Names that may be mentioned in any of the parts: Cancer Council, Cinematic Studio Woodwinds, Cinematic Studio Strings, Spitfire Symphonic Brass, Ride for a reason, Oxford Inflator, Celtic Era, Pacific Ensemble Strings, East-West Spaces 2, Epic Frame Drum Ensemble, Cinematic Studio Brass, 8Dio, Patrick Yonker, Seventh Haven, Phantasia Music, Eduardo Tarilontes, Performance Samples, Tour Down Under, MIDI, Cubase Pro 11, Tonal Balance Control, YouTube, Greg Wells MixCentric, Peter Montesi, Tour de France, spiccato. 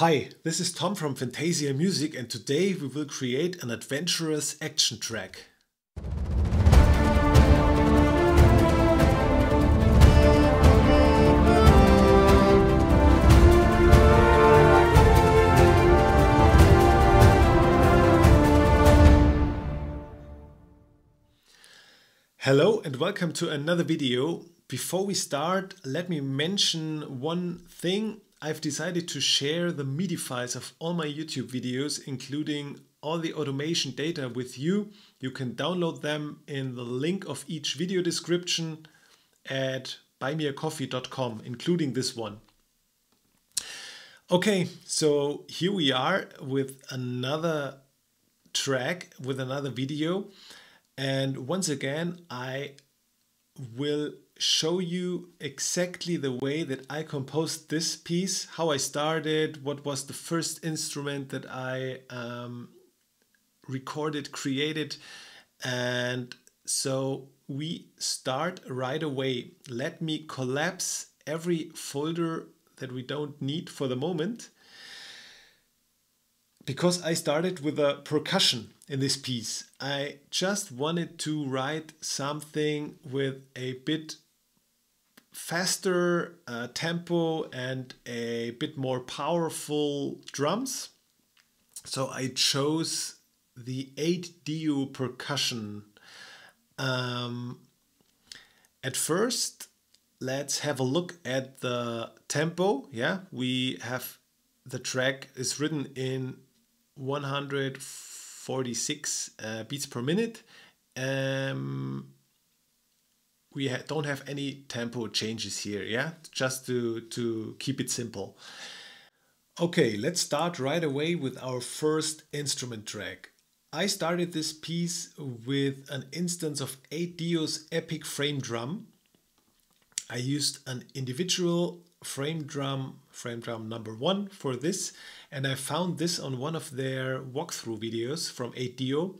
Hi, this is Tom from Phantasia Music, and today we will create an adventurous action track. Hello and welcome to another video. Before we start, let me mention one thing. I've decided to share the MIDI files of all my YouTube videos, including all the automation data with you. You can download them in the link of each video description at buymeacoffee.com, including this one. Okay, so here we are with another track, with another video. And once again, I will show you exactly the way that I composed this piece, how I started, what was the first instrument that I recorded, created. And so we start right away. Let me collapse every folder that we don't need for the moment, because I started with a percussion in this piece. I just wanted to write something with a bit faster tempo and a bit more powerful drums. So I chose the 8Dio percussion. At first, let's have a look at the tempo. Yeah, we have the track is written in 146 beats per minute. We don't have any tempo changes here, yeah? Just to keep it simple. Okay, let's start right away with our first instrument track. I started this piece with an instance of 8Dio's epic frame drum. I used an individual frame drum number 1 for this, and I found this on one of their walkthrough videos from 8Dio,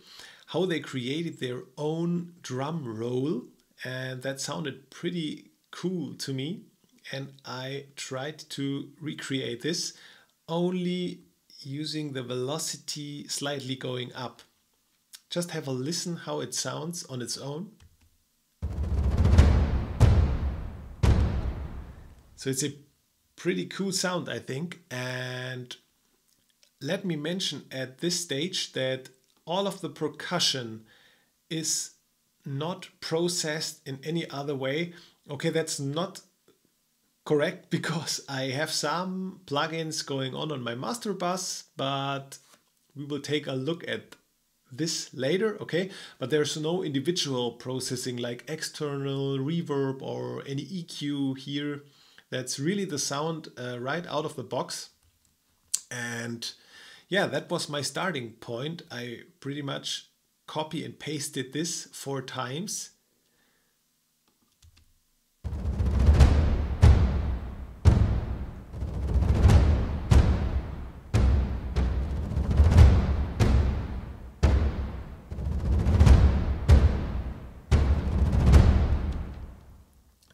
how they created their own drum roll, and that sounded pretty cool to me, and I tried to recreate this only using the velocity slightly going up. Just have a listen how it sounds on its own. So it's a pretty cool sound, I think. And let me mention at this stage that all of the percussion is not processed in any other way. Okay, that's not correct, because I have some plugins going on my master bus, but we will take a look at this later, okay? But there's no individual processing like external reverb or any EQ here. That's really the sound right out of the box. And yeah, that was my starting point. I pretty much copy and pasted this 4 times.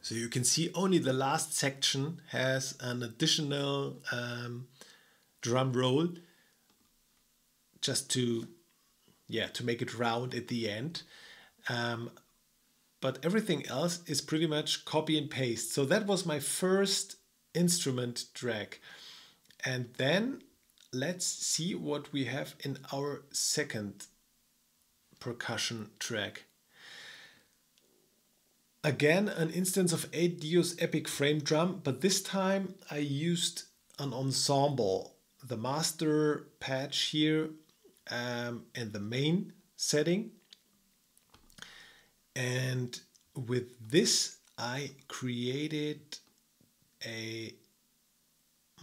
So you can see only the last section has an additional drum roll, just to make it round at the end. But everything else is pretty much copy and paste. So that was my first instrument track. And then let's see what we have in our second percussion track. Again, an instance of 8Dio's epic frame drum, but this time I used an ensemble, the master patch here and the main setting. And with this, I created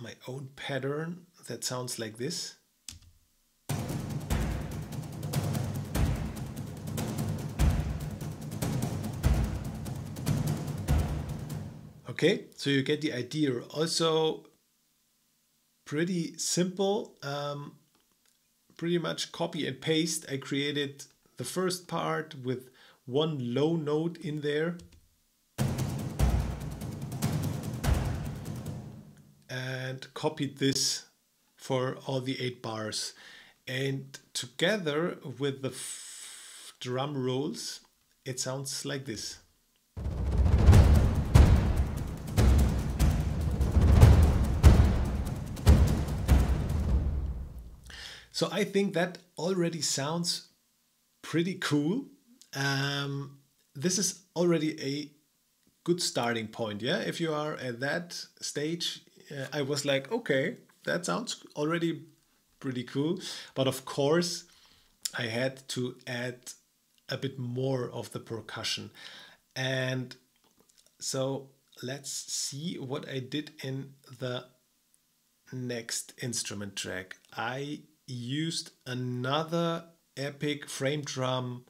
my own pattern that sounds like this. Okay, so you get the idea. Also pretty simple, pretty much copy and paste. I created the first part with one low note in there. And copied this for all the 8 bars. And together with the drum rolls, it sounds like this. So I think that already sounds pretty cool. This is already a good starting point, yeah? If you are at that stage, I was like, okay, that sounds already pretty cool. But of course, I had to add a bit more of the percussion. And so let's see what I did in the next instrument track. I used another epic frame drum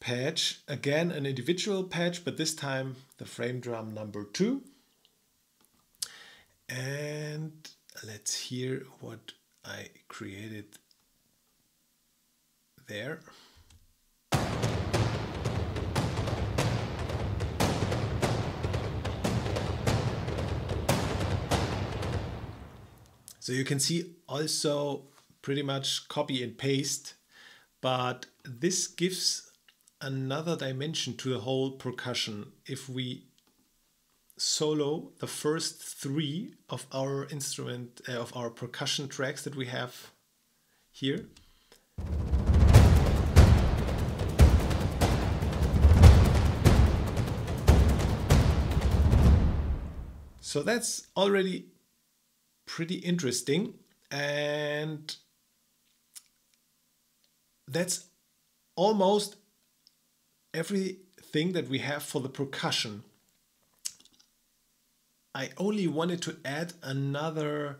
patch, again an individual patch, but this time the frame drum number 2. And let's hear what I created there. So you can see also pretty much copy and paste, but this gives another dimension to the whole percussion. If we solo the first 3 of our instrument, of our percussion tracks that we have here, so that's already pretty interesting, and that's almost everything that we have for the percussion. I only wanted to add another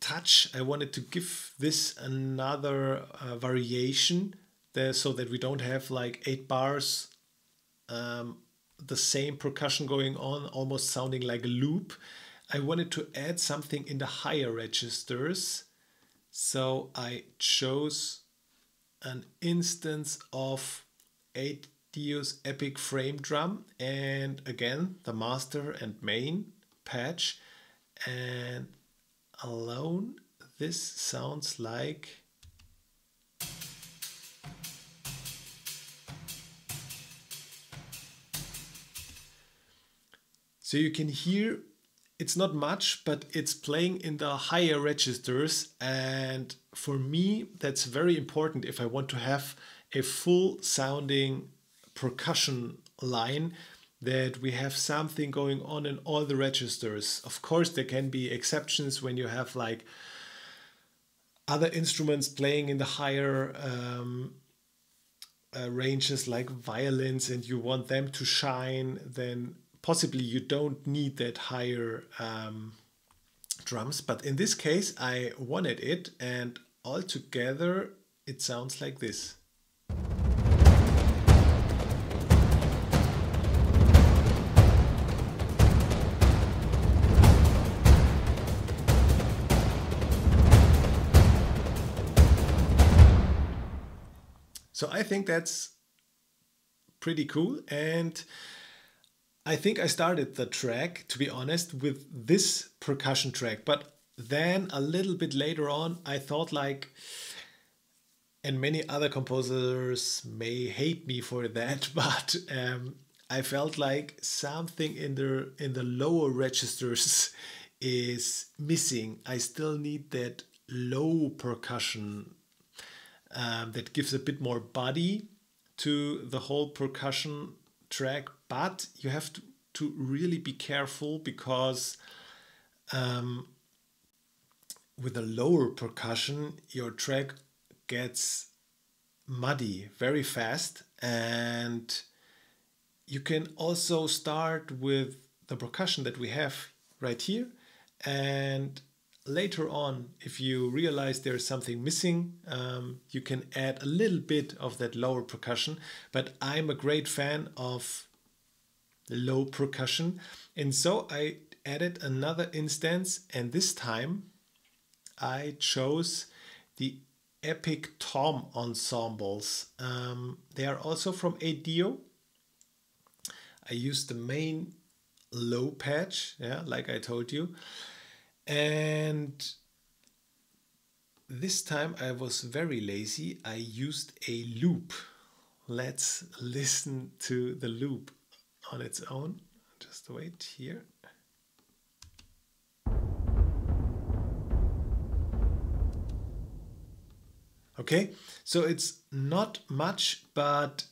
touch. I wanted to give this another variation there, so that we don't have like 8 bars, the same percussion going on, almost sounding like a loop. I wanted to add something in the higher registers. So I chose an instance of 8Dio's epic frame drum, and again the master and main patch, and alone this sounds like so you can hear it's not much, but it's playing in the higher registers, and for me that's very important if I want to have a full sounding percussion line, that we have something going on in all the registers. Of course there can be exceptions when you have like other instruments playing in the higher ranges like violins, and you want them to shine, then possibly you don't need that higher drums, but in this case I wanted it, and altogether it sounds like this. So I think that's pretty cool, and I think I started the track, to be honest, with this percussion track, but then a little bit later on I thought like, and many other composers may hate me for that, but I felt like something in the lower registers is missing. I still need that low percussion that gives a bit more body to the whole percussion track, but you have to really be careful, because with a lower percussion your track gets muddy very fast, and you can also start with the percussion that we have right here, and later on if you realize there's something missing, you can add a little bit of that lower percussion. But I'm a great fan of low percussion, and so I added another instance, and this time I chose the epic tom ensembles. They are also from 8Dio. I used the main low patch, yeah, like I told you, and This time I was very lazy. I used a loop. Let's listen to the loop on its own. Just wait here. Okay, so it's not much, but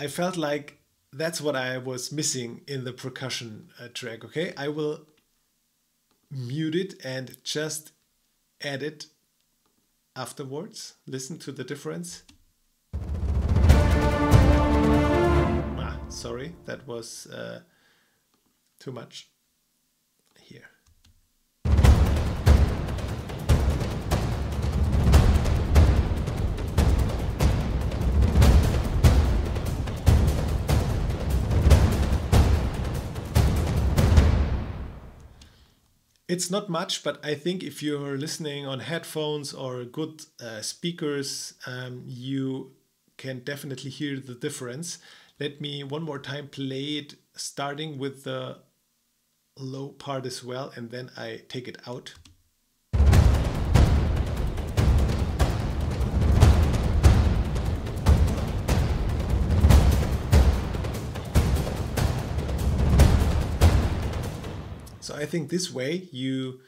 I felt like that's what I was missing in the percussion track. Okay, I will mute it and just add it afterwards. Listen to the difference. Ah, sorry, that was too much. Here. It's not much, but I think if you're listening on headphones or good speakers, you can definitely hear the difference. Let me one more time play it, starting with the low part as well, and then I take it out. So I think this way you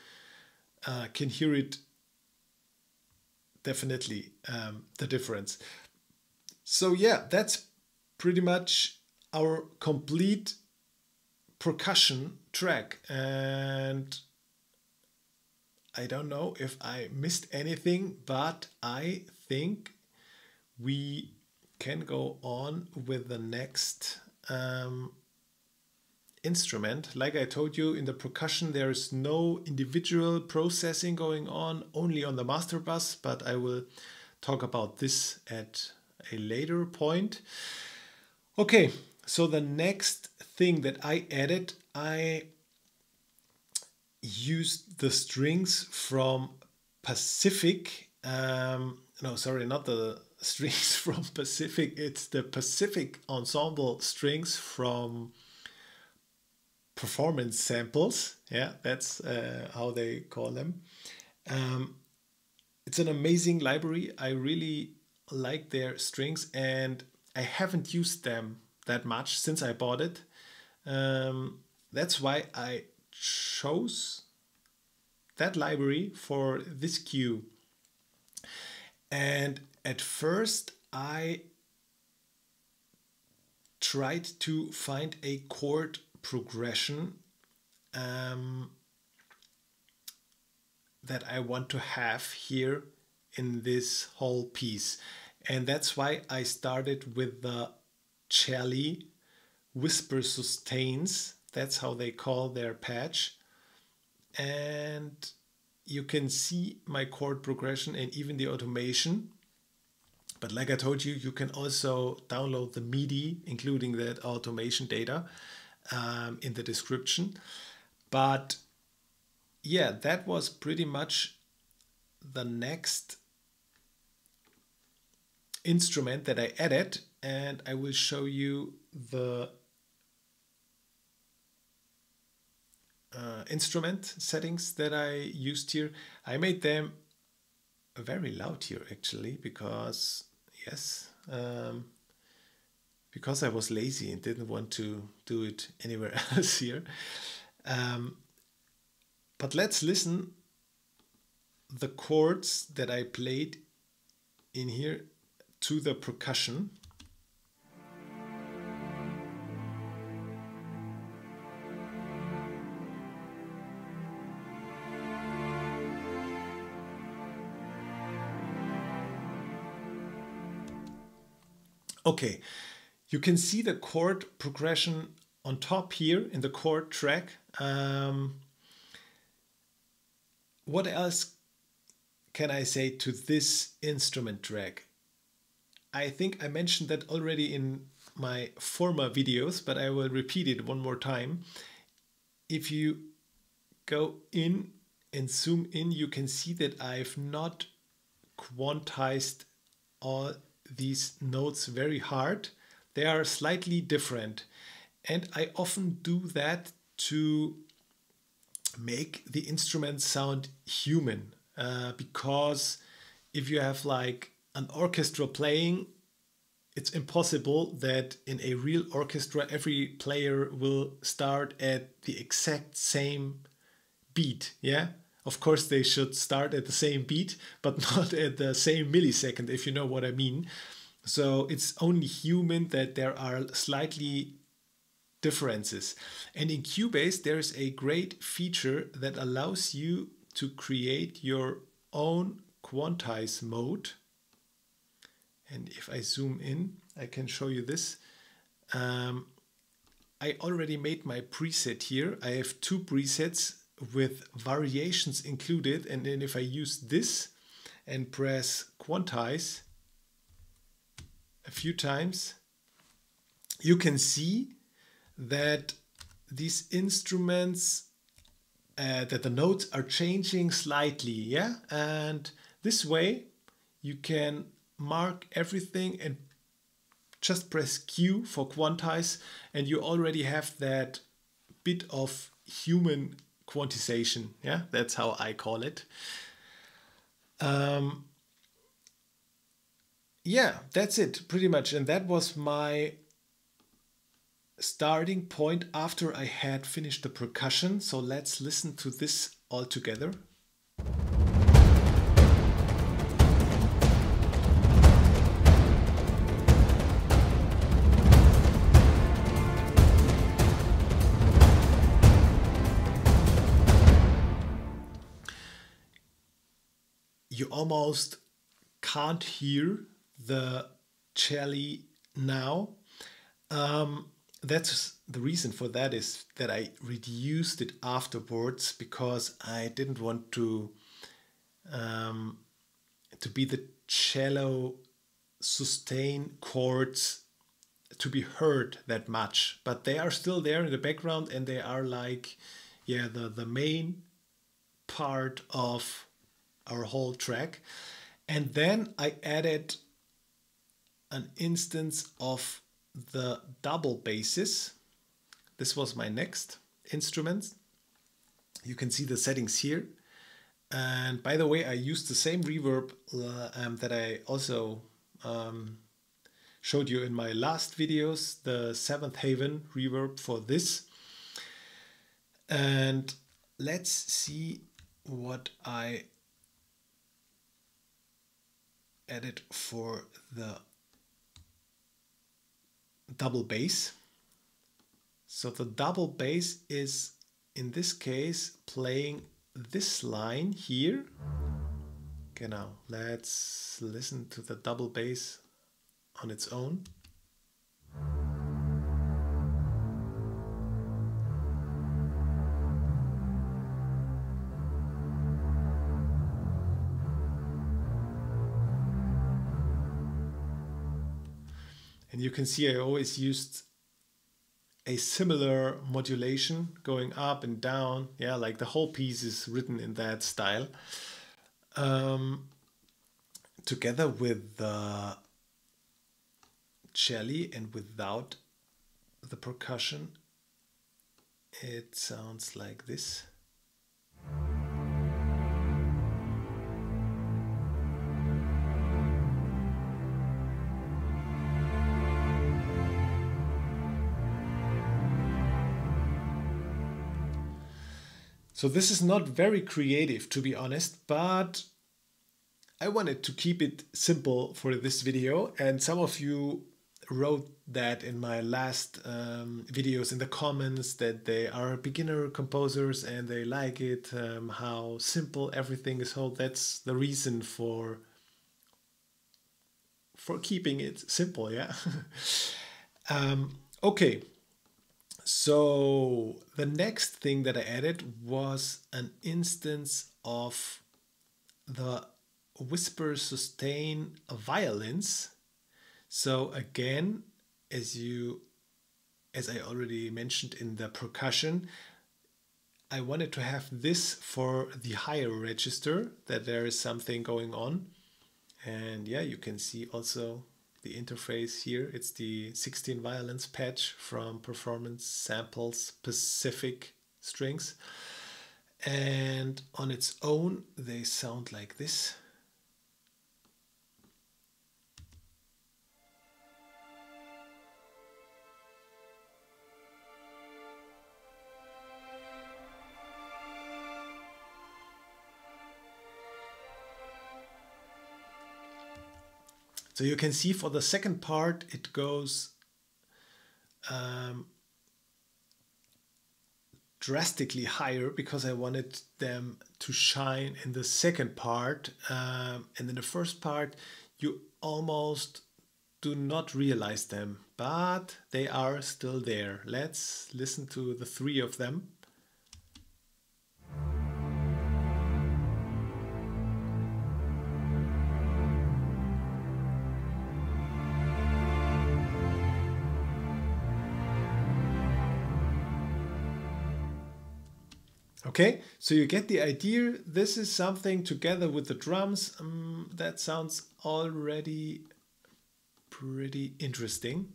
can hear it definitely, the difference. So yeah, that's pretty much our complete percussion track, and I don't know if I missed anything, but I think we can go on with the next instrument. Like I told you, in the percussion there is no individual processing going on, only on the master bus, but I will talk about this at a later point. Okay, so the next thing that I added, I used the strings from Pacific, no, sorry, not the strings from Pacific, it's the Pacific Ensemble Strings from Performance Samples. Yeah, that's how they call them. It's an amazing library. I really like their strings, and I haven't used them that much since I bought it. That's why I chose that library for this cue. And at first I tried to find a chord progression that I want to have here in this whole piece. And that's why I started with the celli whisper sustains, that's how they call their patch, and you can see my chord progression and even the automation. But like I told you, you can also download the MIDI, including that automation data, in the description. But yeah, that was pretty much the next instrument that I added, and I will show you the instrument settings that I used here. I made them very loud here actually, because yes, because I was lazy and didn't want to do it anywhere else here. But let's listen the chords that I played in here to the percussion. Okay, you can see the chord progression on top here in the chord track. What else can I say to this instrument track? I think I mentioned that already in my former videos, but I will repeat it one more time. If you go in and zoom in, you can see that I've not quantized all these notes very hard. They are slightly different, and I often do that to make the instrument sound human, because if you have like an orchestra playing, it's impossible that in a real orchestra every player will start at the exact same beat. Yeah, of course they should start at the same beat, but not at the same millisecond, if you know what I mean. So it's only human that there are slightly differences. And in Cubase there is a great feature that allows you to create your own quantize mode. And if I zoom in, I can show you this. I already made my preset here. I have two presets with variations included. And then if I use this and press quantize a few times, you can see that these instruments, that the notes are changing slightly. Yeah. And this way you can mark everything and just press Q for quantize, and you already have that bit of human quantization. Yeah, that's how I call it. Yeah, that's it pretty much. And that was my starting point after I had finished the percussion. So let's listen to this all together. You almost can't hear the cello now. That's the reason for that is that I reduced it afterwards, because I didn't want to be the cello sustain chords to be heard that much, but they are still there in the background, and they are like, yeah, the main part of our whole track. And then I added an instance of the double basses. This was my next instrument. You can see the settings here. And by the way, I used the same reverb that I also showed you in my last videos, the Seventh Haven reverb for this. And let's see what I added for the double bass. So the double bass is in this case playing this line here. Okay, now let's listen to the double bass on its own. And you can see I always used a similar modulation going up and down. Yeah, like the whole piece is written in that style. Together with the cello and without the percussion, it sounds like this. So this is not very creative, to be honest, but I wanted to keep it simple for this video. And some of you wrote that in my last videos in the comments, that they are beginner composers and they like it, how simple everything is. So that's the reason for keeping it simple, yeah? Okay. So the next thing that I added was an instance of the whisper sustain violins. So again, as I already mentioned in the percussion, I wanted to have this for the higher register, that there is something going on. And yeah, you can see also the interface here. It's the 16 violins patch from Performance Samples Pacific Strings. And on its own, they sound like this. So you can see for the second part, it goes drastically higher because I wanted them to shine in the second part. And in the first part, you almost do not realize them, but they are still there. Let's listen to the three of them. Okay, so you get the idea. This is something together with the drums that sounds already pretty interesting.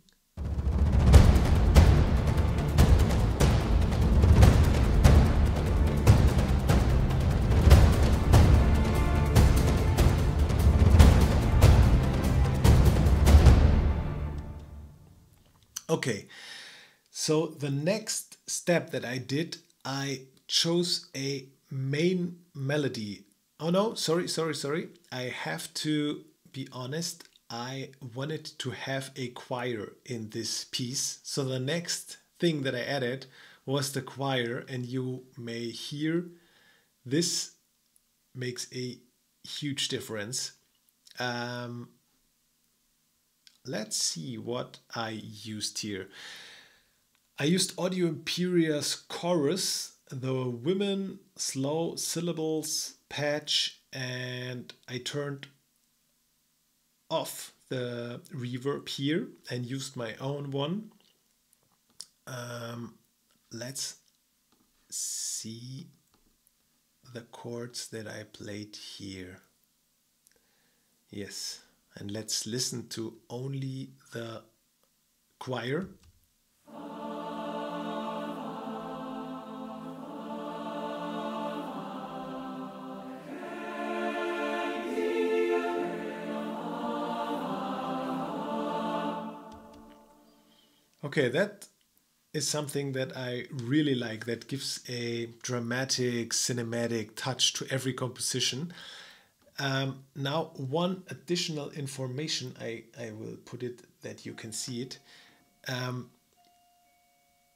Okay, so the next step that I did, I chose a main melody. Oh no, sorry. I have to be honest. I wanted to have a choir in this piece. So the next thing that I added was the choir, and you may hear this makes a huge difference. Let's see what I used here. I used Audio Imperia's Chorus, the women slow syllables patch, and I turned off the reverb here and used my own one. Let's see the chords that I played here. Yes, and let's listen to only the choir. Okay, that is something that I really like, that gives a dramatic, cinematic touch to every composition. Now, one additional information, I will put it that you can see it.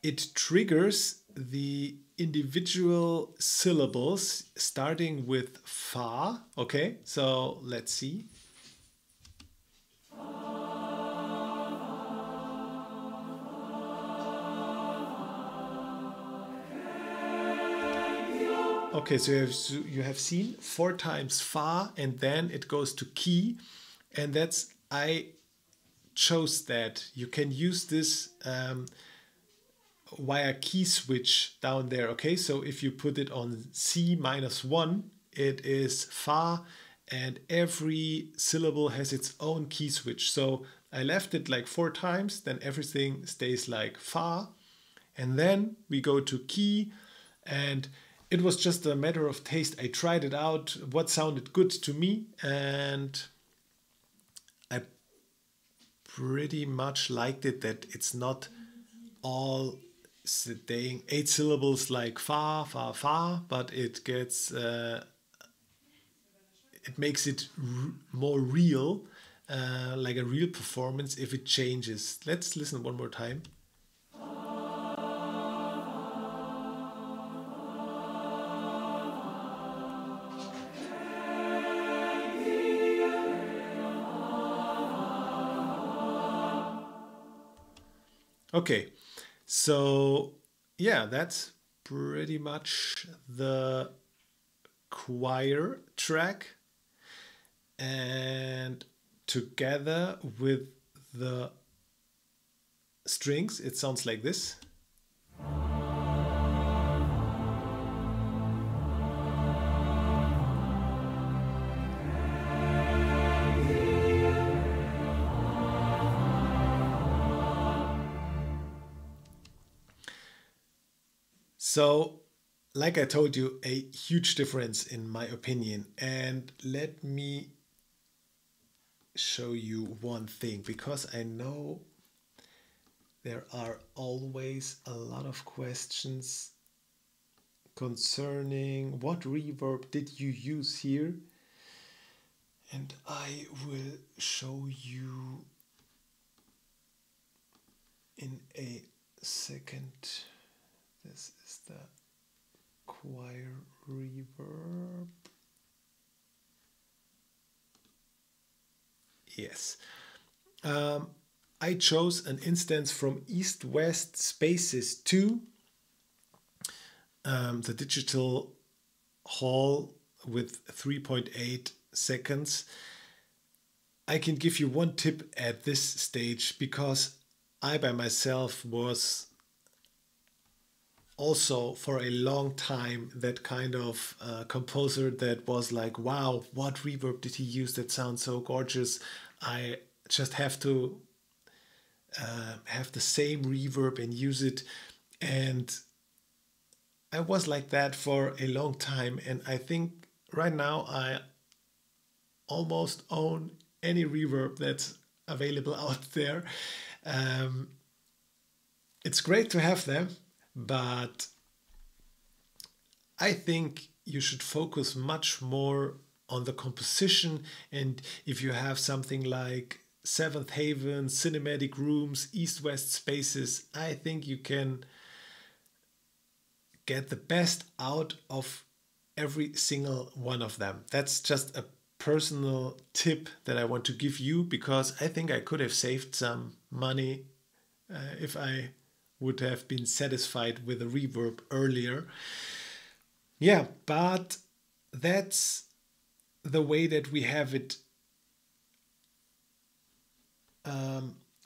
It triggers the individual syllables starting with fa. Okay, so let's see. Okay, so you have seen 4 times fa, and then it goes to ki, and that's, I chose that. You can use this via key switch down there. Okay, so if you put it on C-1, it is fa, and every syllable has its own key switch. So I left it like 4 times, then everything stays like fa, and then we go to ki, and it was just a matter of taste. I tried it out, what sounded good to me, and I pretty much liked it, that it's not all staying 8 syllables like fa, fa, fa, but it gets, it makes it more real, like a real performance if it changes. Let's listen one more time. Okay, so yeah, that's pretty much the choir track, and together with the strings, it sounds like this. So like I told you, a huge difference in my opinion. And let me show you one thing, because I know there are always a lot of questions concerning what reverb did you use here. And I will show you in a second. This is the choir reverb. Yes. I chose an instance from East-West Spaces 2, the digital hall with 3.8 seconds. I can give you one tip at this stage, because I by myself was also for a long time that kind of composer that was like, wow, what reverb did he use? That sounds so gorgeous. I just have to have the same reverb and use it. And I was like that for a long time, and I think right now I almost own any reverb that's available out there. It's great to have them, but I think you should focus much more on the composition. And if you have something like Seventh Haven, Cinematic Rooms, East-West Spaces, I think you can get the best out of every single one of them. That's just a personal tip that I want to give you, because I think I could have saved some money if I would have been satisfied with the reverb earlier. Yeah, but that's the way that we have it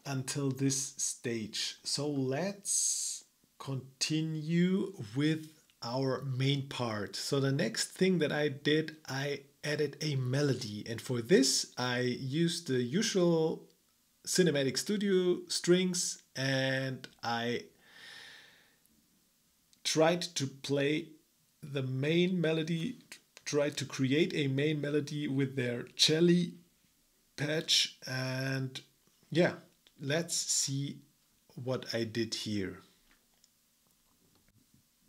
until this stage. So let's continue with our main part. So the next thing that I did, I added a melody, and for this I used the usual Cinematic Studio Strings, and I tried to play the main melody, tried to create a main melody with their cello patch. And yeah, let's see what I did here.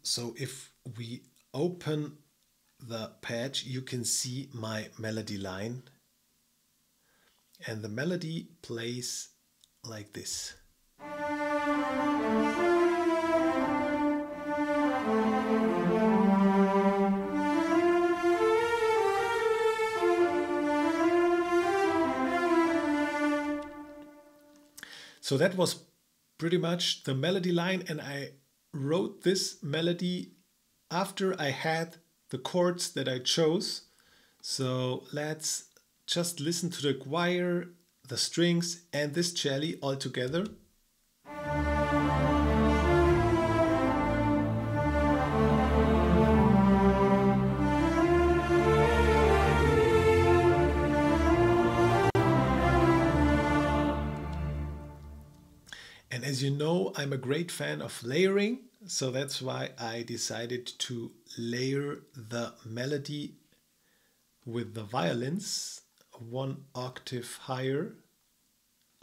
So if we open the patch, you can see my melody line, and the melody plays like this. So that was pretty much the melody line, and I wrote this melody after I had the chords that I chose. So let's just listen to the choir, the strings, and this cello all together. And as you know, I'm a great fan of layering, so that's why I decided to layer the melody with the violins one octave higher,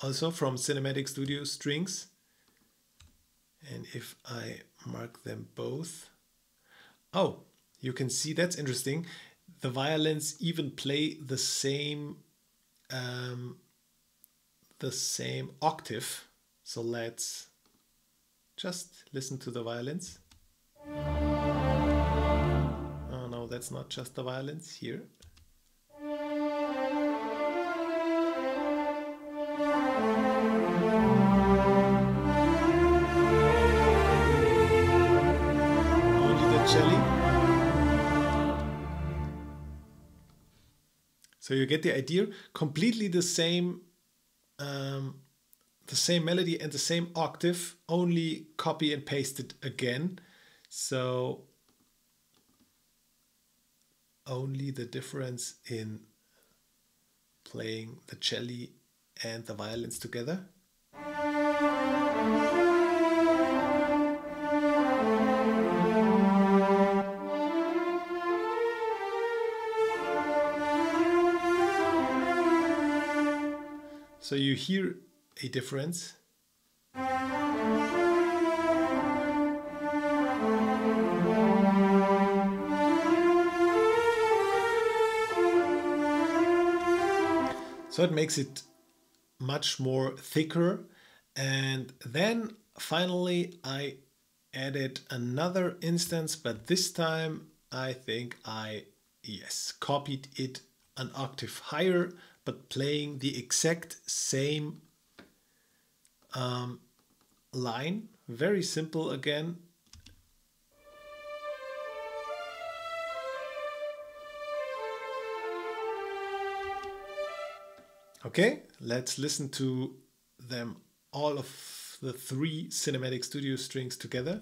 also from Cinematic Studio Strings. And if I mark them both, oh, you can see, that's interesting, the violins even play the same octave. So let's just listen to the violins. Oh no, that's not just the violins here. Only the cello. So you get the idea, completely the same melody and the same octave, only copy and paste it again. So only the difference in playing the cello and the violins together. So you hear a difference. So it makes it much more thicker. And then finally I added another instance, but this time I think I, yes, copied it an octave higher, but playing the exact same line. Very simple again. Okay, let's listen to them, all of the three Cinematic Studio Strings together.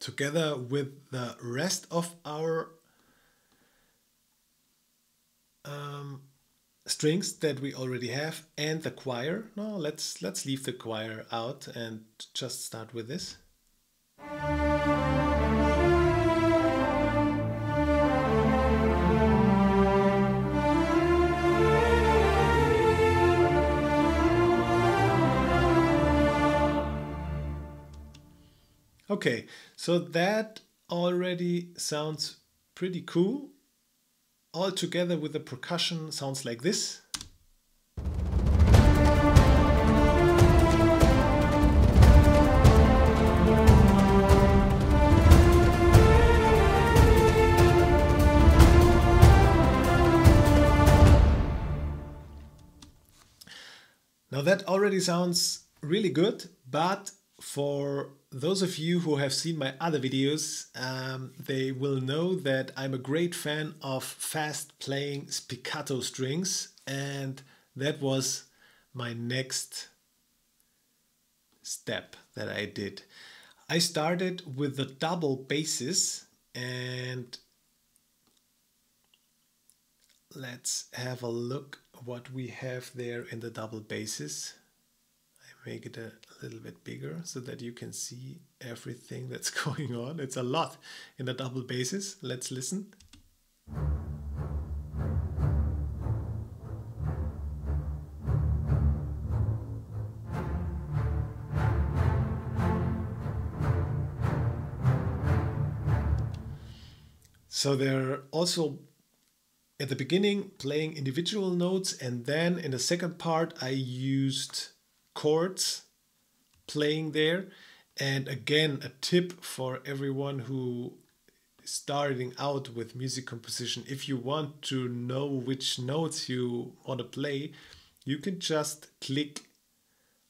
Together with the rest of our strings that we already have and the choir. No, let's leave the choir out and just start with this. Okay, so that already sounds pretty cool. All together with the percussion sounds like this. Now that already sounds really good, but for those of you who have seen my other videos, they will know that I'm a great fan of fast playing spiccato strings, and that was my next step that I did. I started with the double basses, and let's have a look what we have there in the double basses. Make it a little bit bigger so that you can see everything that's going on. It's a lot in the double basses. Let's listen. So there are also at the beginning playing individual notes, and then in the second part I used chords playing there. And again, a tip for everyone who is starting out with music composition: if you want to know which notes you want to play, you can just click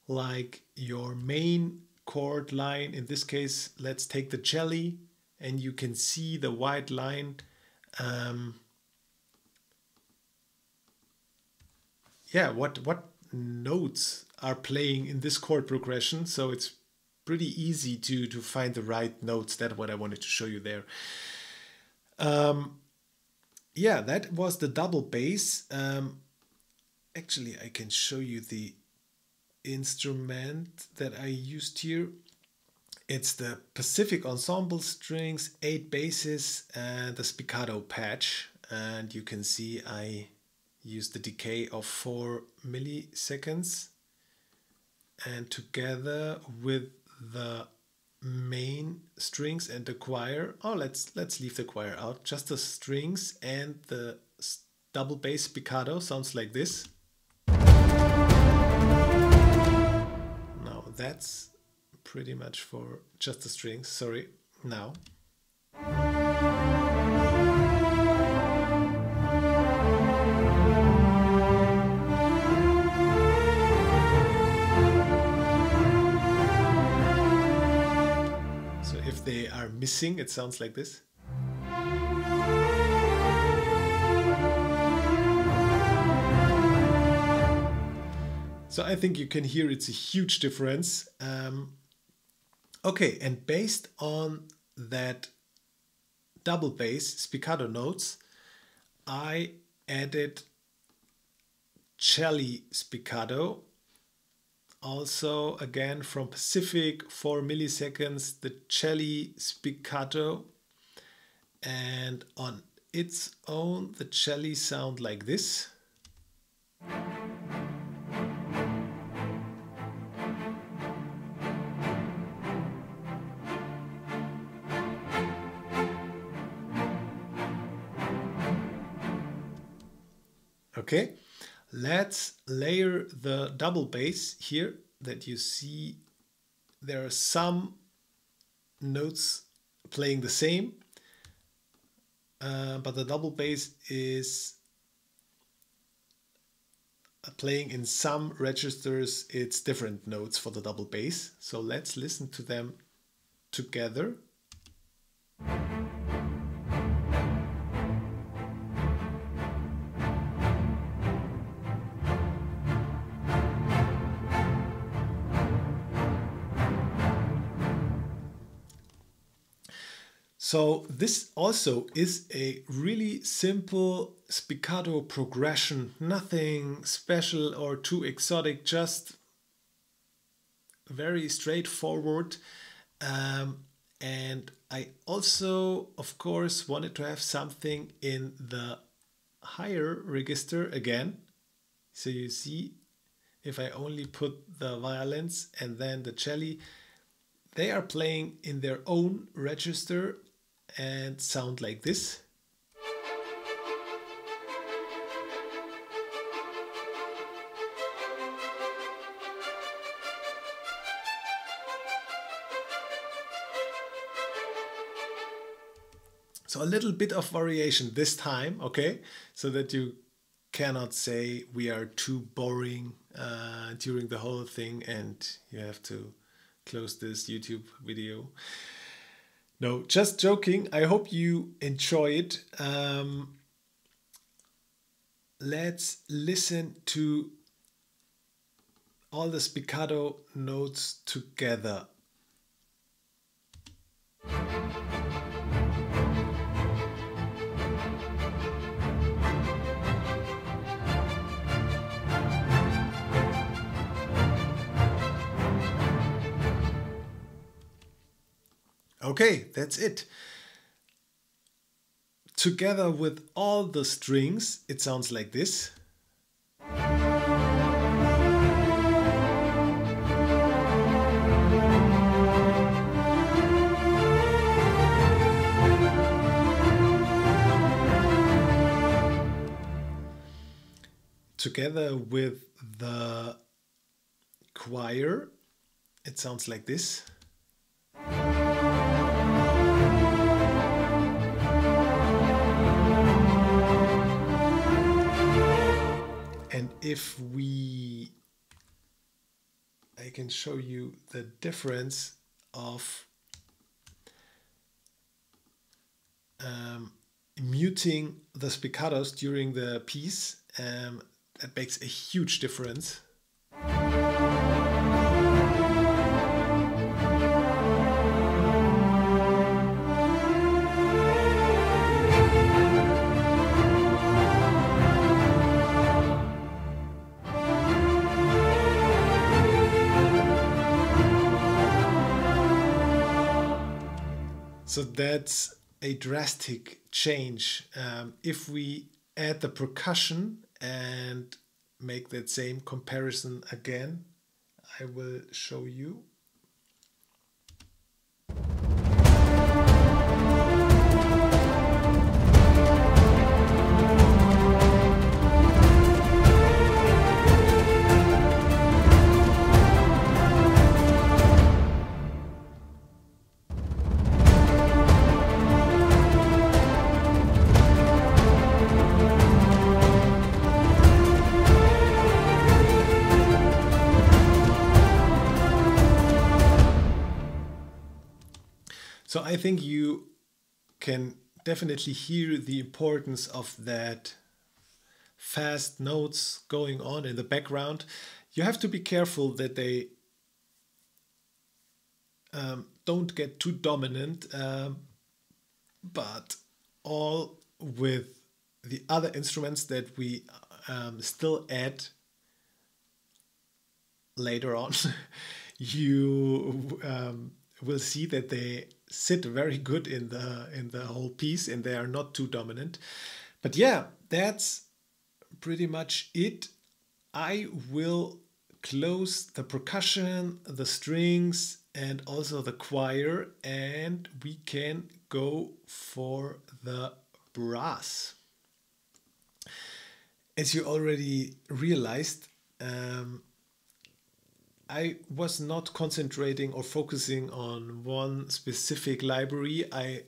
like your main chord line. In this case, let's take the jelly, and you can see the white line. Yeah, what notes are playing in this chord progression, so it's pretty easy to find the right notes. That's what I wanted to show you there. Yeah, that was the double bass. Actually, I can show you the instrument that I used here. It's the Pacific Ensemble Strings, 8 basses, and the spiccato patch. And you can see I use the decay of 4 milliseconds, and together with the main strings and the choir. Oh, let's leave the choir out. Just the strings and the double bass spiccato sounds like this. Now that's pretty much for just the strings, sorry. Now they are missing, it sounds like this. So I think you can hear it's a huge difference. Okay, and based on that double bass spiccato notes, I added cello spiccato Also, again, from Pacific, 4 milliseconds, the cello spiccato. And on its own, the cello sound like this. Okay, let's layer the double bass here that you see. There are some notes playing the same, but the double bass is playing in some registers. It's different notes for the double bass. So let's listen to them together. So this also is a really simple spiccato progression, nothing special or too exotic, just very straightforward. And I also, of course, wanted to have something in the higher register again. So you see, if I only put the violins and then the cello, they are playing in their own register and sound like this. So a little bit of variation this time, okay? So that you cannot say we are too boring during the whole thing and you have to close this YouTube video. No, just joking. I hope you enjoy it. Let's listen to all the spiccato notes together. Okay, that's it. Together with all the strings, it sounds like this. Together with the choir, it sounds like this. And if we, I can show you the difference of muting the spiccatos during the piece. That makes a huge difference. So that's a drastic change. If we add the percussion and make that same comparison again, I will show you. So I think you can definitely hear the importance of that fast notes going on in the background. You have to be careful that they don't get too dominant, but all with the other instruments that we still add later on, you will see that they sit very good in the whole piece, and they are not too dominant. But yeah, that's pretty much it. I will close the percussion, the strings, and also the choir, and we can go for the brass. As you already realized, I was not concentrating or focusing on one specific library. I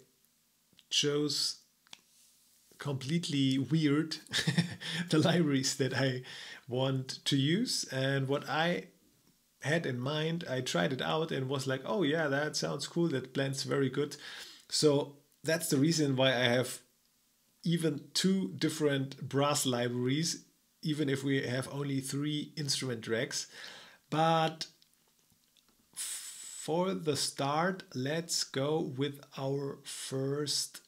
chose completely weird the libraries that I want to use, and what I had in mind, I tried it out and was like, oh yeah, that sounds cool, that blends very good. So that's the reason why I have even two different brass libraries, even if we have only three instrument tracks. But for the start, let's go with our first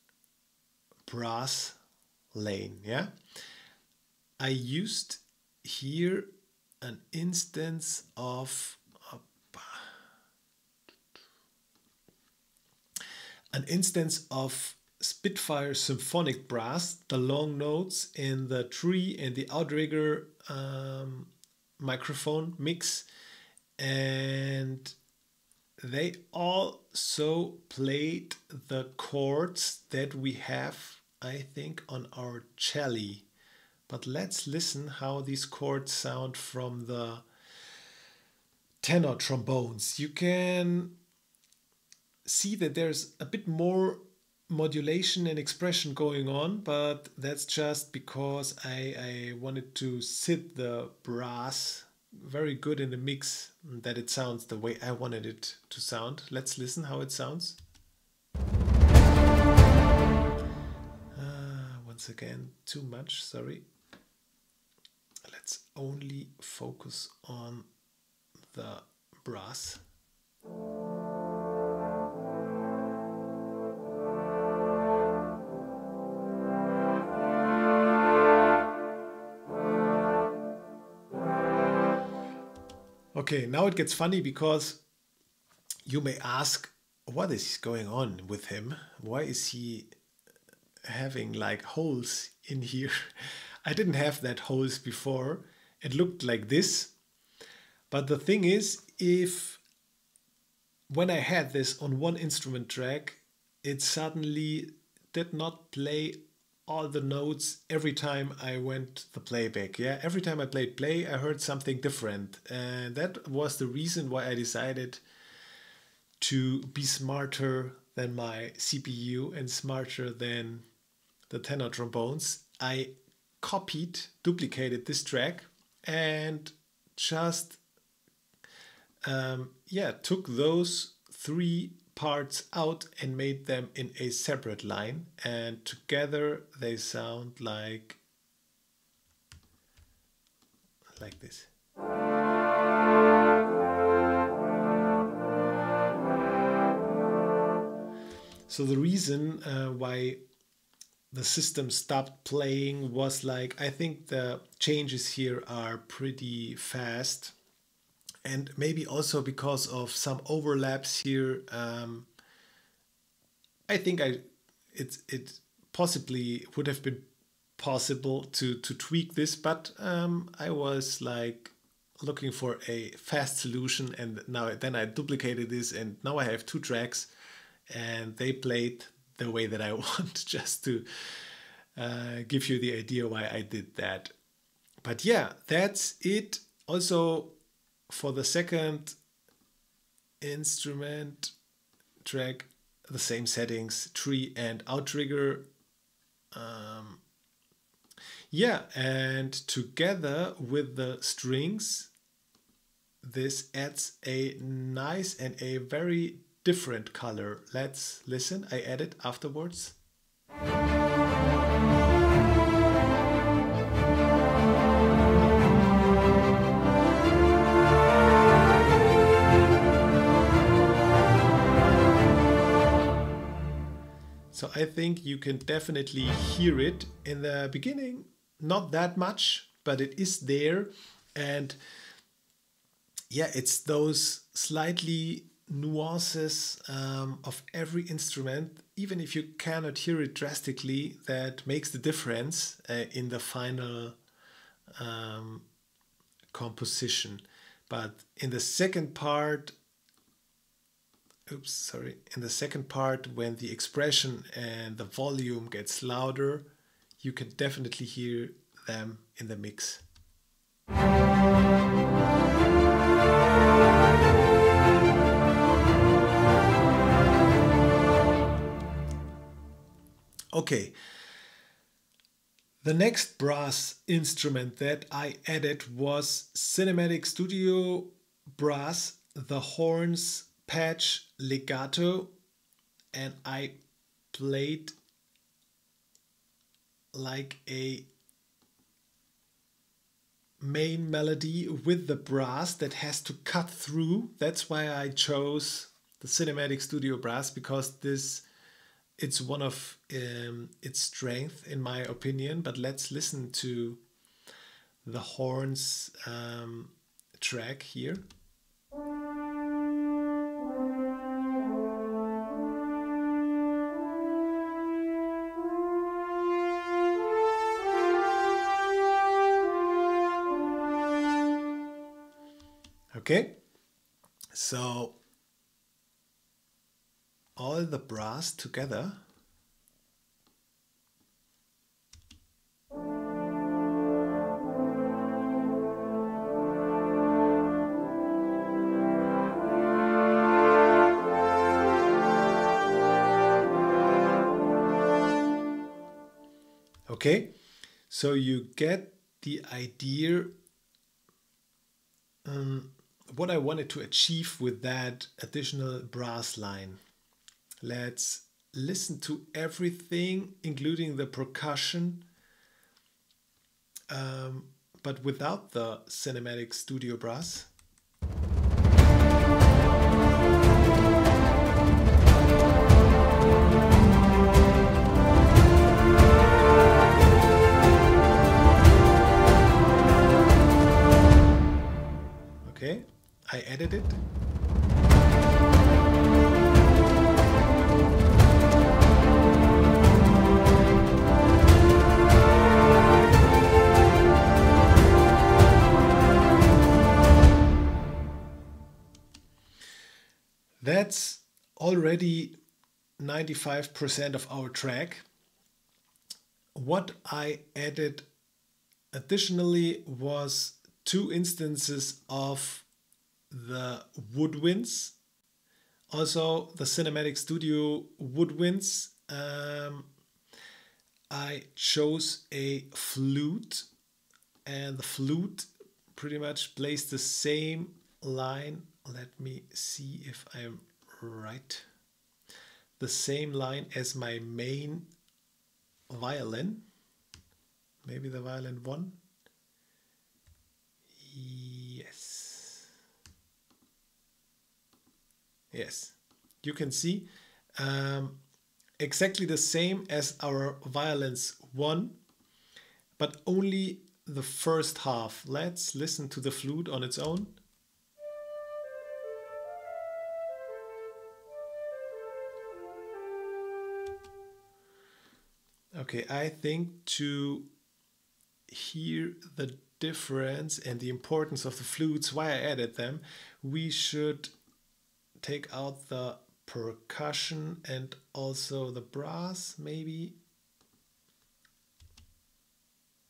brass lane. Yeah, I used here an instance of Spitfire Symphonic Brass, the long notes in the tree and the outrigger microphone mix, and they also played the chords that we have, I think, on our cello. But let's listen how these chords sound from the tenor trombones. You can see that there's a bit more modulation and expression going on, but that's just because I wanted to sit the brass very good in the mix, that it sounds the way I wanted it to sound. Let's listen how it sounds. Once again, too much, sorry. Let's only focus on the brass. Okay, now it gets funny, because you may ask, what is going on with him? Why is he having like holes in here? I didn't have that holes before. It looked like this. But the thing is, when I had this on one instrument track, it suddenly did not play all the notes every time I went the playback. Yeah, every time I played play, I heard something different, and that was the reason why I decided to be smarter than my CPU and smarter than the tenor trombones. I duplicated this track and just yeah, took those three parts out and made them in a separate line, and together they sound like this. So the reason why the system stopped playing was like, I think the changes here are pretty fast, and maybe also because of some overlaps here. I think it possibly would have been possible to tweak this, but I was like looking for a fast solution, and then I duplicated this, and now I have two tracks, and they played the way that I want, just to give you the idea why I did that. But yeah, that's it. Also, for the second instrument track, the same settings, tree and outrigger. Yeah, and together with the strings, this adds a nice and a very different color. Let's listen, I add it afterwards. So I think you can definitely hear it in the beginning, not that much, but it is there. And yeah, it's those slightly nuances of every instrument, even if you cannot hear it drastically, that makes the difference in the final composition. But in the second part, in the second part, when the expression and the volume gets louder, you can definitely hear them in the mix. Okay, the next brass instrument that I added was Cinematic Studio Brass, the horns patch legato, and I played like a main melody with the brass that has to cut through. That's why I chose the Cinematic Studio Brass, because it's one of its strength, in my opinion. But let's listen to the horns track here. Okay, so all the brass together. Okay, so you get the idea what I wanted to achieve with that additional brass line. Let's listen to everything, including the percussion, but without the Cinematic Studio Brass. Okay, I added it. That's already 95% of our track. What I added additionally was two instances of the woodwinds. Also the Cinematic Studio woodwinds. I chose a flute, and the flute pretty much plays the same line. Let me see if I'm right. The same line as my main violin. Maybe the violin one. Yes. Yes. You can see exactly the same as our violins one, but only the first half. Let's listen to the flute on its own. Okay, I think to hear the difference and the importance of the flutes, why I added them, we should take out the percussion and also the brass, maybe.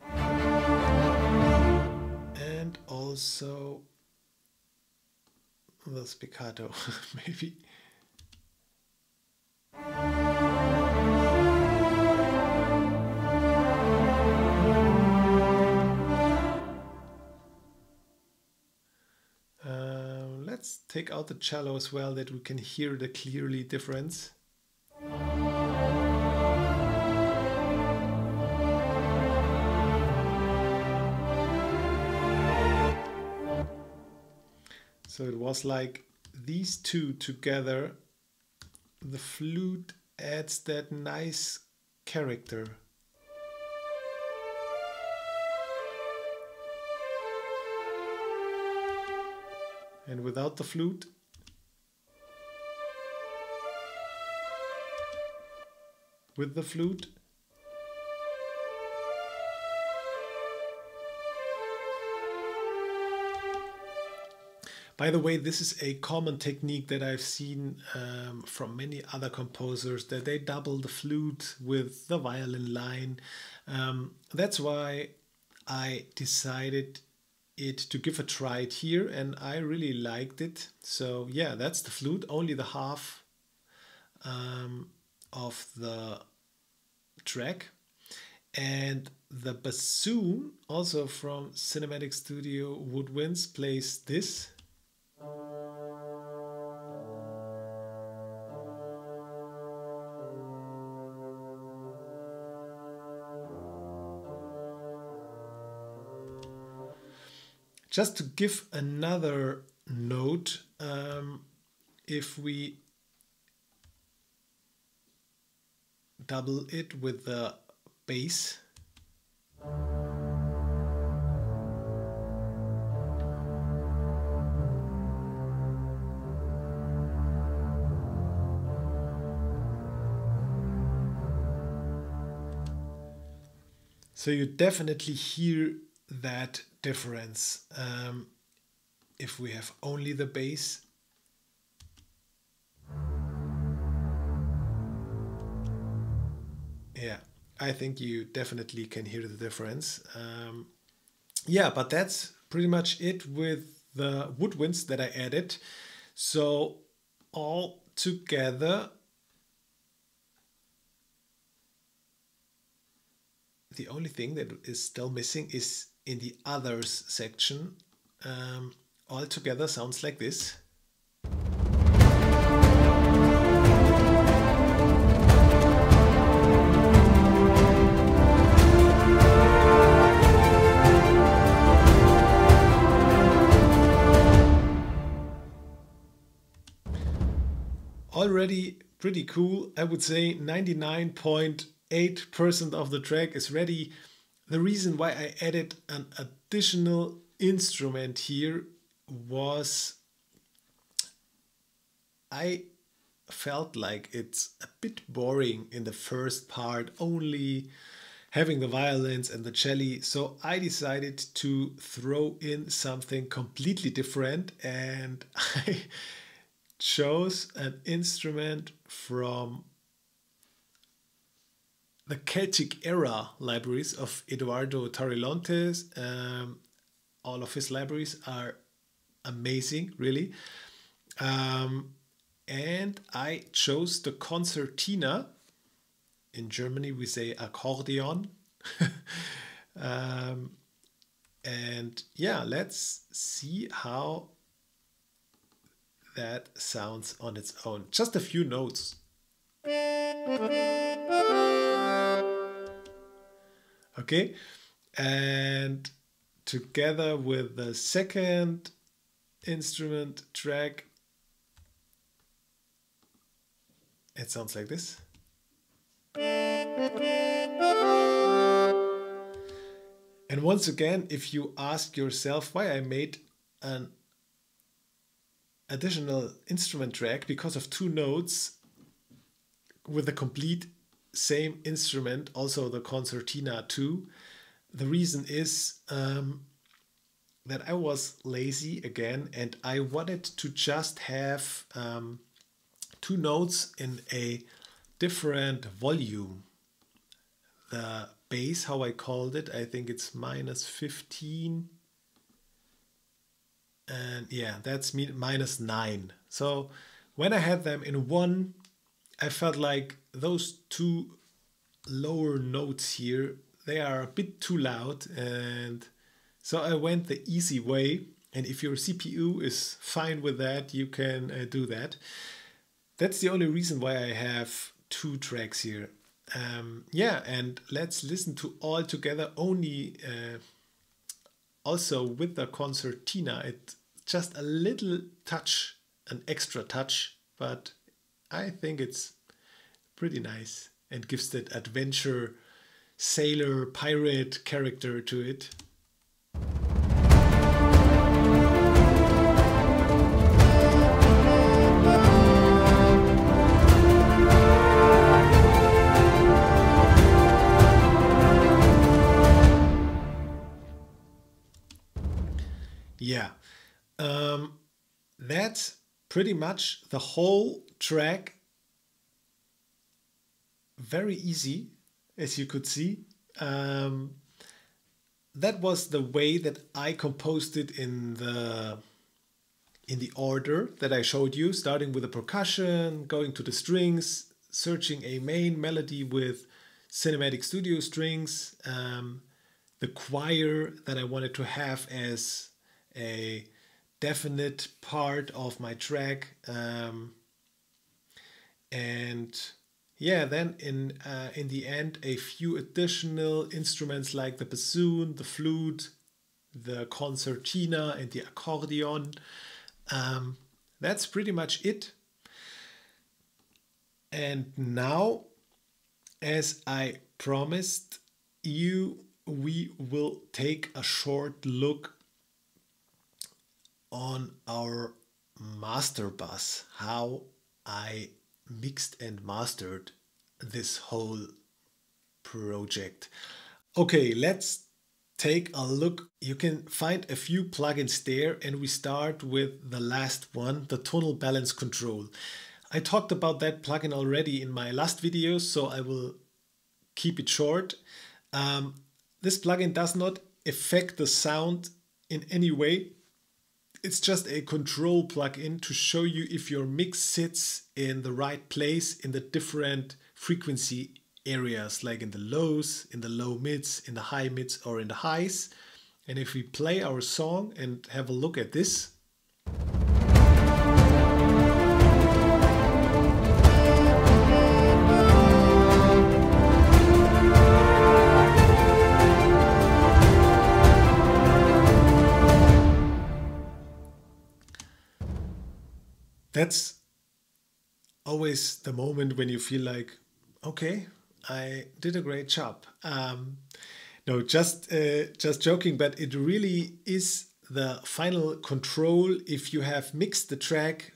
And also the spiccato, maybe. Let's take out the cello as well, that we can hear the clearly difference. So it was like these two together. The flute adds that nice character. and without the flute. With the flute. By the way, this is a common technique that I've seen from many other composers, that they double the flute with the violin line. That's why I decided to give a try here, and I really liked it. So yeah, that's the flute, only the half of the track. And the bassoon, also from Cinematic Studio Woodwinds, plays this. Just to give another note, if we double it with the bass, so you definitely hear that difference. If we have only the bass, yeah, I think you definitely can hear the difference. Yeah, but that's pretty much it with the woodwinds that I added. So all together, the only thing that is still missing is in the others section. All together sounds like this. Already pretty cool. I would say 99.8% of the track is ready. The reason why I added an additional instrument here was I felt like it's a bit boring in the first part, only having the violins and the cello. So I decided to throw in something completely different, and I chose an instrument from the Celtic era libraries of Eduardo Tarilontes. All of his libraries are amazing, really. And I chose the concertina. In Germany we say accordion. And yeah, let's see how that sounds on its own. Just a few notes. Okay, and together with the second instrument track, it sounds like this. And once again, if you ask yourself why I made an additional instrument track because of two notes with a complete same instrument, also the concertina too. The reason is that I was lazy again, and I wanted to just have two notes in a different volume. The bass, how I called it, I think it's -15, and yeah, that's -9. So when I had them in one, I felt like those two lower notes here, they are a bit too loud, and so I went the easy way, and if your CPU is fine with that, you can do that. That's the only reason why I have two tracks here. Yeah, and let's listen to All Together only, also with the concertina. It's just a little touch, an extra touch, but I think it's pretty nice and gives that adventure, sailor, pirate character to it. that's pretty much the whole track. Very easy, as you could see. That was the way that I composed it in the order that I showed you, starting with the percussion, going to the strings, searching a main melody with Cinematic Studio Strings, the choir that I wanted to have as a definite part of my track, and yeah, then in the end, a few additional instruments like the bassoon, the flute, the concertina, and the accordion. That's pretty much it. And now, as I promised you, we will take a short look on our master bus, how I mixed and mastered this whole project. Okay, let's take a look. You can find a few plugins there, and we start with the last one, the Tonal Balance Control. I talked about that plugin already in my last video, so I will keep it short. This plugin does not affect the sound in any way. It's just a control plugin to show you if your mix sits in the right place in the different frequency areas, like in the lows, in the low mids, in the high mids, or in the highs. And if we play our song and have a look at this, that's always the moment when you feel like, okay, I did a great job. No, just joking, but it really is the final control if you have mixed the track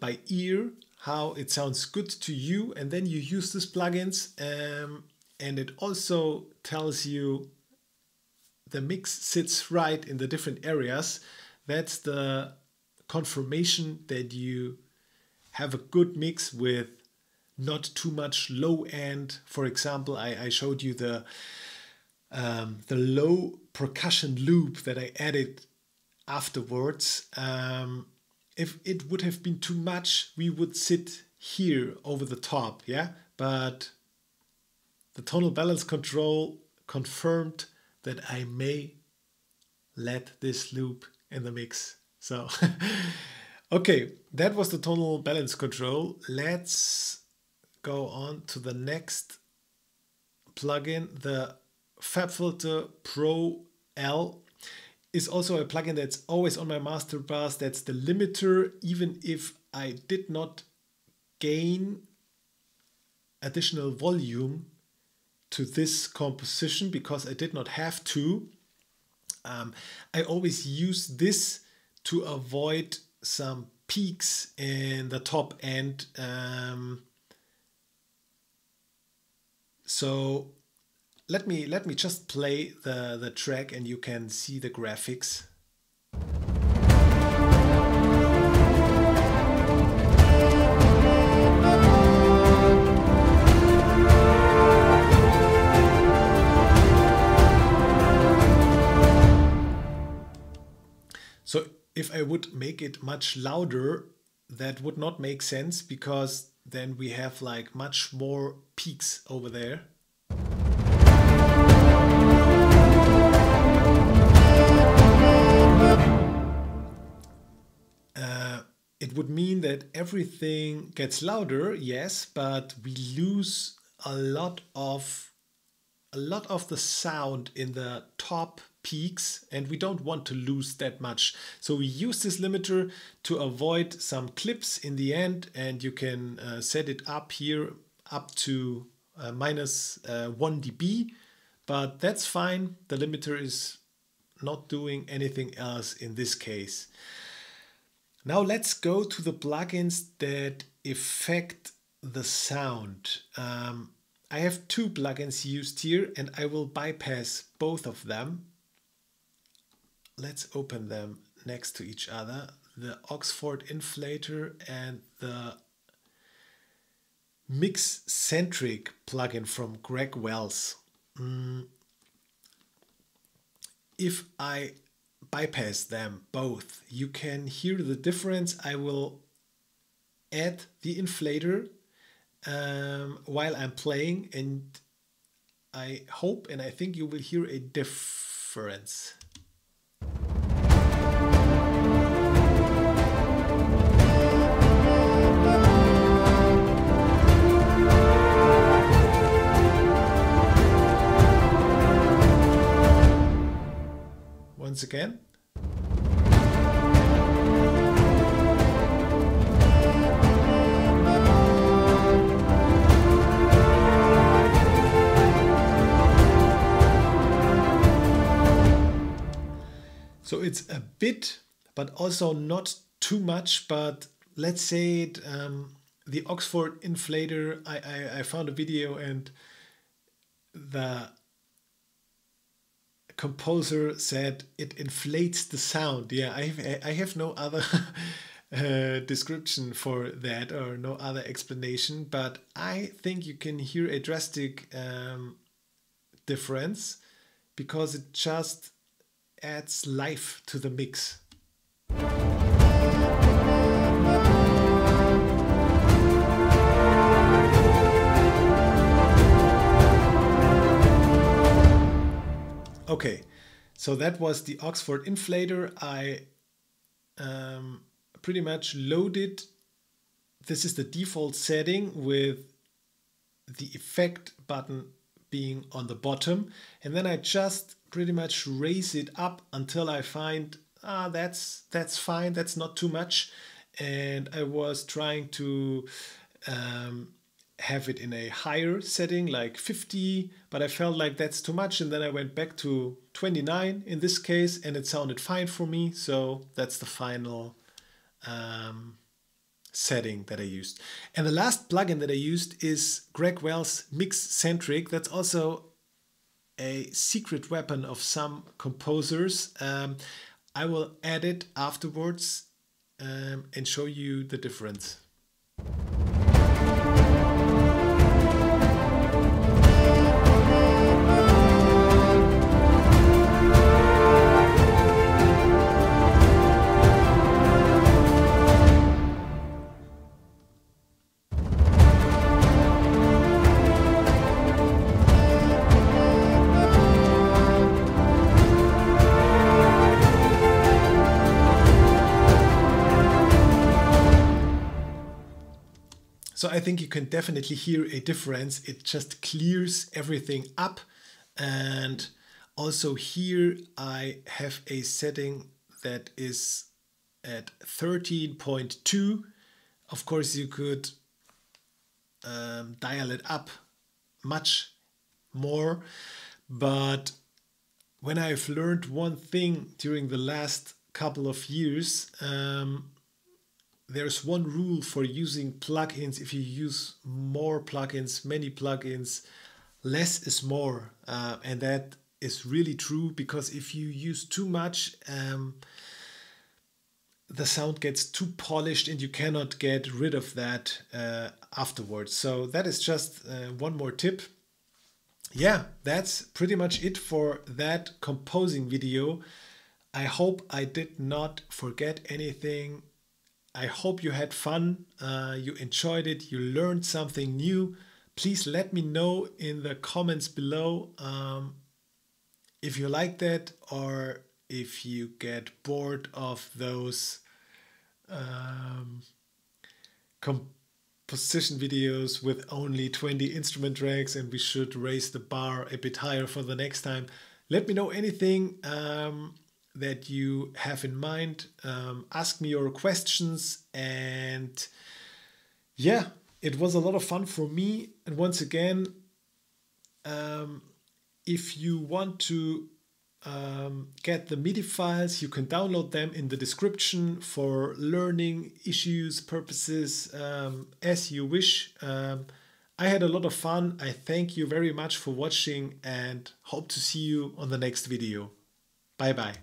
by ear, how it sounds good to you, and then you use these plugins, and it also tells you the mix sits right in the different areas. That's the confirmation that you have a good mix with not too much low end. For example, I showed you the low percussion loop that I added afterwards. If it would have been too much, we would sit here over the top, yeah? But the Tonal Balance Control confirmed that I may let this loop in the mix. So, okay, that was the Tonal Balance Control. Let's go on to the next plugin. The FabFilter Pro-L is also a plugin that's always on my master bus. That's the limiter. Even if I did not gain additional volume to this composition because I did not have to, I always use this to avoid some peaks in the top end. So let me just play the track and you can see the graphics. So if I would make it much louder, that would not make sense, because then we have like much more peaks over there. It would mean that everything gets louder, yes, but we lose a lot of the sound in the top peaks, and we don't want to lose that much. So we use this limiter to avoid some clips in the end, and you can set it up here up to minus 1 dB, but that's fine. The limiter is not doing anything else in this case. Now let's go to the plugins that affect the sound. I have two plugins used here, and I will bypass both of them. Let's open them next to each other. the Oxford Inflator and the MixCentric plugin from Greg Wells. If I bypass them both, you can hear the difference. I will add the inflator while I'm playing, and I hope and I think you will hear a difference. Once again. So it's a bit, but also not too much. But let's say it, the Oxford Inflator, I found a video, and the composer said it inflates the sound. Yeah, I have no other description for that, or no other explanation, but I think you can hear a drastic difference, because it just adds life to the mix. Okay, so that was the Oxford Inflator. I pretty much loaded. This is the default setting with the effect button being on the bottom, and then I just pretty much raise it up until I find, ah, that's fine, that's not too much. And I was trying to have it in a higher setting, like 50, but I felt like that's too much, and then I went back to 29 in this case, and it sounded fine for me. So that's the final setting that I used. And the last plugin that I used is Greg Wells MixCentric. That's also a secret weapon of some composers. I will add it afterwards and show you the difference. So I think you can definitely hear a difference. It just clears everything up. And also here I have a setting that is at 13.2. Of course you could dial it up much more. But when I've learned one thing during the last couple of years, there's one rule for using plugins. If you use more plugins, many plugins, less is more. And that is really true, because if you use too much, the sound gets too polished and you cannot get rid of that afterwards. So that is just one more tip. Yeah, that's pretty much it for that composing video. I hope I did not forget anything. I hope you had fun, you enjoyed it, you learned something new. Please let me know in the comments below if you liked that, or if you get bored of those composition videos with only 20 instrument tracks and we should raise the bar a bit higher for the next time. Let me know anything that you have in mind. Ask me your questions, and yeah, it was a lot of fun for me. And once again, if you want to get the MIDI files, you can download them in the description for learning issues, purposes, as you wish. I had a lot of fun. I thank you very much for watching, and hope to see you on the next video. Bye bye.